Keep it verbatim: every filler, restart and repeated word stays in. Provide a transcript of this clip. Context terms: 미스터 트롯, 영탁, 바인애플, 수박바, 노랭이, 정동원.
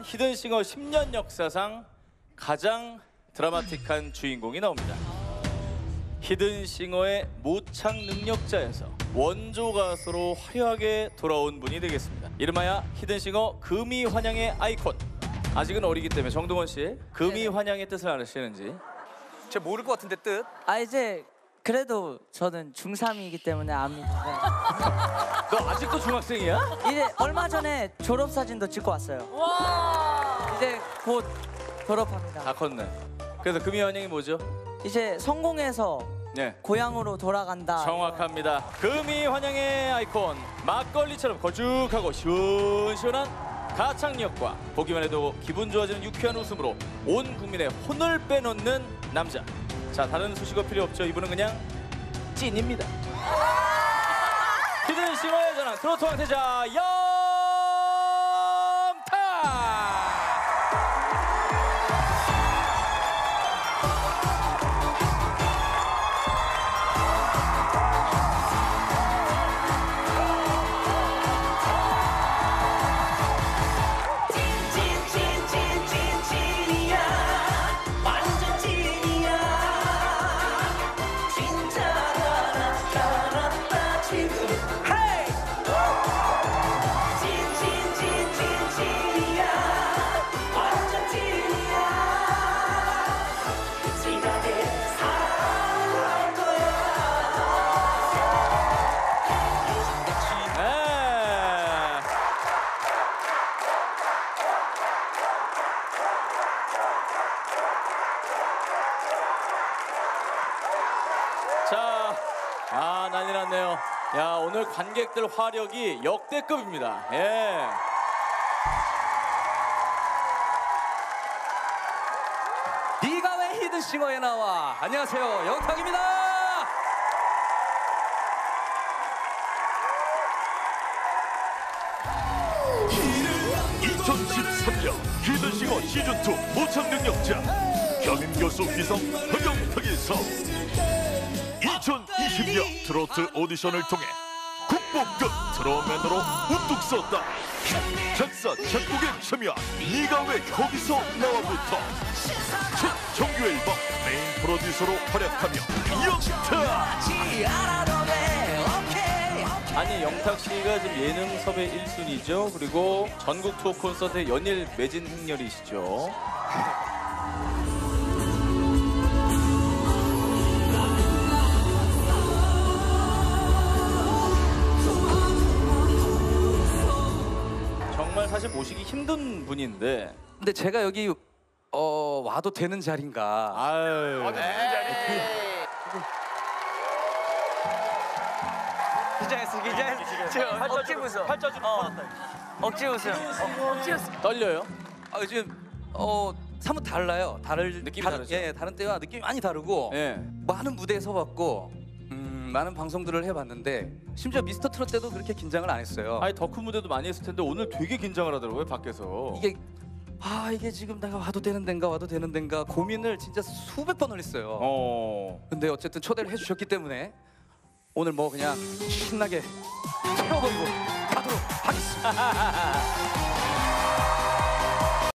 이번 히든싱어 십 년 역사상 가장 드라마틱한 주인공이 나옵니다. 히든싱어의 모창 능력자에서 원조 가수로 화려하게 돌아온 분이 되겠습니다. 이름하여 히든싱어 금이환양의 아이콘. 아직은 어리기 때문에 정동원 씨, 금이환양의 뜻을 아시는지? 제가 모를 것 같은데 뜻? 아 이제 그래도 저는 중삼이기 때문에 압니다. 너 아직도 중학생이야? 이제 얼마 전에 졸업사진도 찍고 왔어요. 와 이제 곧 졸업합니다. 다 컸네. 그래서 금이환양이 뭐죠? 이제 성공해서 네. 고향으로 돌아간다. 정확합니다. 금이환양의 아이콘, 막걸리처럼 거죽하고 시원시원한 가창력과 보기만 해도 기분 좋아지는 유쾌한 웃음으로 온 국민의 혼을 빼놓는 남자. 자, 다른 수식어 필요 없죠. 이분은 그냥 찐입니다. 히든싱어의 전환, 트로트 왕태자 영탁! 자, 아 난리 났네요. 야 오늘 관객들 화력이 역대급입니다. 예. 네가 왜 히든싱어에 나와? 안녕하세요, 영탁입니다. 이천십삼 년 히든싱어 시즌 투 모창 능력자 겸임 교수 기성 영탁이 서 이천이십 년 트로트 오디션을 통해 국보급 트롯맨으로 우뚝 섰다. 작사 작곡에 참여한 네가 왜 거기서 나와부터 첫 정규 앨범 메인 프로듀서로 활약하며 영탁. 아니 영탁 씨가 지금 예능 섭외 일 순위죠. 그리고 전국 투어 콘서트의 연일 매진 행렬이시죠. 정말 사실 모시기 힘든 분인데. 근데 제가 여기 어, 와도 되는 자리인가? 아유. 와도 되는 자리. 긴장했어, 긴장했어. 억지 웃음. 팔자 좀 뻗었다. 억지 웃음. 억지 웃음. 떨려요? 아 지금 어 사뭇 달라요. 다를 느낌이 다르, 다르죠. 예, 다른 때와 느낌이 많이 다르고. 예. 많은 무대에 서봤고. 많은 방송들을 해봤는데 심지어 미스터 트롯 때도 그렇게 긴장을 안 했어요. 아니 더 큰 무대도 많이 했을 텐데 오늘 되게 긴장을 하더라고요 밖에서. 이게 아 이게 지금 내가 와도 되는 덴가 와도 되는 덴가 고민을 진짜 수백 번을 했어요. 어. 근데 어쨌든 초대를 해주셨기 때문에 오늘 뭐 그냥 신나게 채워버리고 가도록 하겠습니다.